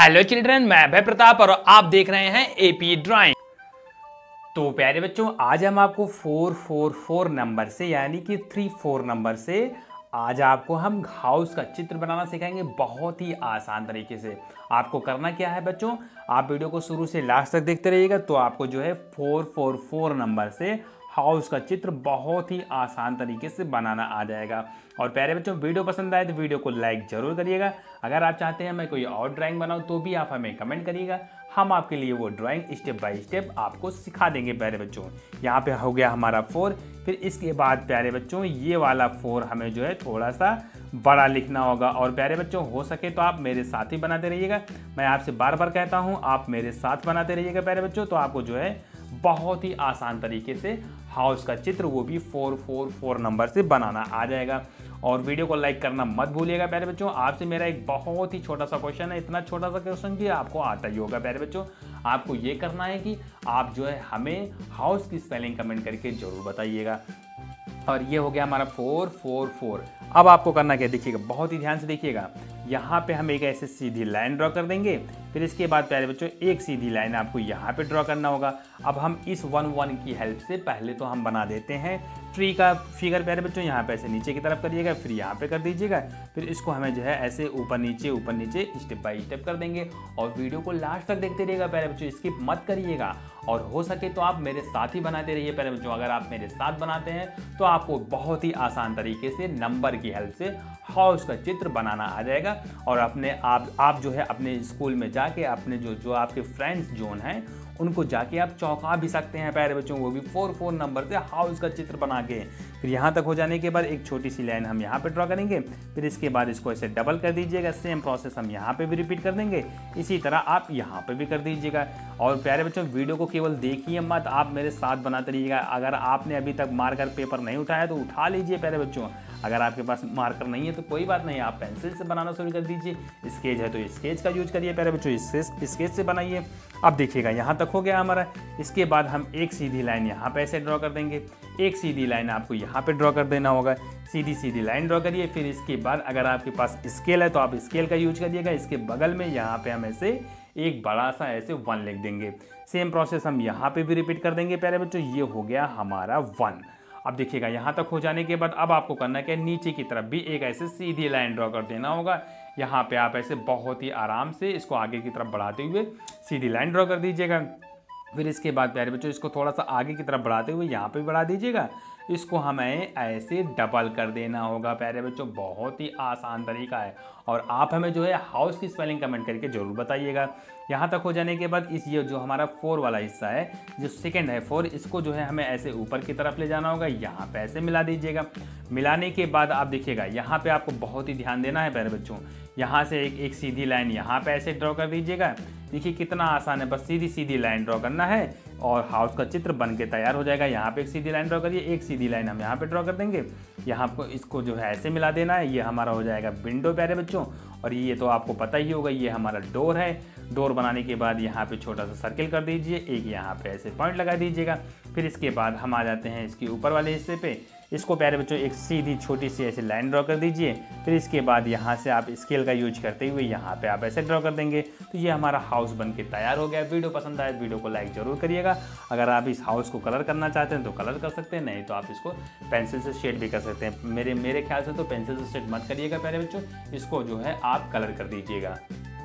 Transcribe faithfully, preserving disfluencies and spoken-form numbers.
Hello children, मैं अभय प्रताप और आप देख रहे हैं एपी ड्राइंग। तो प्यारे बच्चों, आज हम आपको चार सौ चौवालीस नंबर से यानी कि चौंतीस नंबर से आज आपको हम हाउस का चित्र बनाना सिखाएंगे बहुत ही आसान तरीके से। आपको करना क्या है बच्चों, आप वीडियो को शुरू से लास्ट तक देखते रहिएगा। तो आपको जो है चार सौ चौवालीस नंबर से हाउस का चित्र बहुत ही आसान तरीके से बनाना आ जाएगा। और प्यारे बच्चों, वीडियो पसंद आए तो वीडियो को लाइक ज़रूर करिएगा। अगर आप चाहते हैं मैं कोई और ड्राइंग बनाऊं तो भी आप हमें कमेंट करिएगा, हम आपके लिए वो ड्राइंग स्टेप बाय स्टेप आपको सिखा देंगे। प्यारे बच्चों, यहाँ पे हो गया हमारा फोर। फिर इसके बाद प्यारे बच्चों ये वाला फोर हमें जो है थोड़ा सा बड़ा लिखना होगा। और प्यारे बच्चों, हो सके तो आप मेरे साथ ही बनाते रहिएगा। मैं आपसे बार बार कहता हूँ, आप मेरे साथ बनाते रहिएगा प्यारे बच्चों। तो आपको जो है बहुत ही आसान तरीके से हाउस का चित्र वो भी चार सौ चौवालीस नंबर से बनाना आ जाएगा। और वीडियो को लाइक करना मत भूलिएगा प्यारे बच्चों। आपसे मेरा एक बहुत ही छोटा सा क्वेश्चन है, इतना छोटा सा क्वेश्चन कि आपको आता ही होगा प्यारे बच्चों। आपको ये करना है कि आप जो है हमें हाउस की स्पेलिंग कमेंट करके ज़रूर बताइएगा। और ये हो गया हमारा चार सौ चौवालीस। अब आपको करना क्या, देखिएगा, बहुत ही ध्यान से देखिएगा। यहाँ पे हम एक ऐसे सीधी लाइन ड्रॉ कर देंगे। फिर इसके बाद प्यारे बच्चों एक सीधी लाइन आपको यहाँ पे ड्रॉ करना होगा। अब हम इस वन वन की हेल्प से पहले तो हम बना देते हैं ट्री का फिगर। प्यारे बच्चों, यहाँ पे ऐसे नीचे की तरफ करिएगा, फिर यहाँ पे कर दीजिएगा। फिर इसको हमें जो है ऐसे ऊपर नीचे ऊपर नीचे स्टेप बाय स्टेप कर देंगे। और वीडियो को लास्ट तक देखते रहिएगा प्यारे बच्चों, स्किप मत करिएगा। और हो सके तो आप मेरे साथ ही बनाते रहिए प्यारे बच्चों। अगर आप मेरे साथ बनाते हैं तो आपको बहुत ही आसान तरीके से नंबर की हेल्प से हाउस का चित्र बनाना आ जाएगा। और अपने आप आप जो है अपने स्कूल में जाके अपने जो जो आपके फ्रेंड्स जोन हैं उनको जाके आप चौंका भी सकते हैं प्यारे बच्चों, वो भी फोर फोर नंबर से हाउस का चित्र बना के। फिर यहाँ तक हो जाने के बाद एक छोटी सी लाइन हम यहाँ पे ड्रॉ करेंगे। फिर इसके बाद इसको ऐसे डबल कर दीजिएगा। सेम प्रोसेस हम यहाँ पे भी रिपीट कर देंगे, इसी तरह आप यहाँ पे भी कर दीजिएगा। और प्यारे बच्चों, वीडियो को केवल देखिए मत, आप मेरे साथ बनाते रहिएगा। अगर आपने अभी तक मार्कर पेपर नहीं उठाया तो उठा लीजिए प्यारे बच्चों। अगर आपके पास मार्कर नहीं है तो कोई बात नहीं, आप पेंसिल से बनाना शुरू कर दीजिए। स्केच है तो स्केच का यूज करिए प्यारे बच्चों, स्केच से बनाइए। अब देखिएगा, यहाँ तक हो गया हमारा। इसके बाद हम एक सीधी लाइन यहाँ पे ऐसे ड्रॉ कर देंगे। एक सीधी लाइन आपको यहाँ पे ड्रॉ कर देना होगा। सीधी सीधी लाइन ड्रॉ करिए। फिर इसके बाद अगर आपके पास स्केल है तो आप स्केल का यूज करिएगा। इसके बगल में यहाँ पे हम ऐसे एक बड़ा सा ऐसे वन लिख देंगे। सेम प्रोसेस हम यहाँ पे भी रिपीट कर देंगे प्यारे बच्चों। ये हो गया हमारा वन। अब देखिएगा, यहाँ तक हो जाने के बाद अब आपको करना क्या है, नीचे की तरफ भी एक ऐसे सीधी लाइन ड्रॉ कर देना होगा। यहाँ पे आप ऐसे बहुत ही आराम से इसको आगे की तरफ बढ़ाते हुए सीधी लाइन ड्रॉ कर दीजिएगा। फिर इसके बाद प्यारे बच्चों इसको थोड़ा सा आगे की तरफ बढ़ाते हुए यहाँ पे बढ़ा दीजिएगा। इसको हमें ऐसे डबल कर देना होगा प्यारे बच्चों। बहुत ही आसान तरीका है। और आप हमें जो है हाउस की स्पेलिंग कमेंट करके ज़रूर बताइएगा। यहाँ तक हो जाने के बाद इस ये जो हमारा फोर वाला हिस्सा है, जो सेकंड है फोर, इसको जो है हमें ऐसे ऊपर की तरफ ले जाना होगा। यहाँ पे ऐसे मिला दीजिएगा। मिलाने के बाद आप देखिएगा, यहाँ पे आपको बहुत ही ध्यान देना है प्यारे बच्चों। यहाँ से एक एक सीधी लाइन यहाँ पे ऐसे ड्रॉ कर दीजिएगा। देखिए कितना आसान है, बस सीधी सीधी लाइन ड्रॉ करना है और हाउस का चित्र बन के तैयार हो जाएगा। यहाँ पे एक सीधी लाइन ड्रॉ करिए। एक सीधी लाइन हम यहाँ पे ड्रॉ कर देंगे। यहाँ आपको इसको जो है ऐसे मिला देना है। ये हमारा हो जाएगा विंडो प्यारे बच्चों। और ये तो आपको पता ही होगा, ये हमारा डोर है। डोर बनाने के बाद यहाँ पे छोटा सा सर्किल कर दीजिए, एक यहाँ पे ऐसे पॉइंट लगा दीजिएगा। फिर इसके बाद हम आ जाते हैं इसके ऊपर वाले हिस्से पे। इसको प्यारे बच्चों एक सीधी छोटी सी ऐसे लाइन ड्रॉ कर दीजिए। फिर इसके बाद यहाँ से आप स्केल का यूज करते हुए यहाँ पे आप ऐसे ड्रॉ कर देंगे। तो ये हमारा हाउस बन के तैयार हो गया। वीडियो पसंद आए वीडियो को लाइक ज़रूर करिएगा। अगर आप इस हाउस को कलर करना चाहते हैं तो कलर कर सकते हैं, नहीं तो आप इसको पेंसिल से शेड भी कर सकते हैं। मेरे मेरे ख्याल से तो पेंसिल से शेड मत करिएगा प्यारे बच्चों, इसको जो है आप कलर कर दीजिएगा।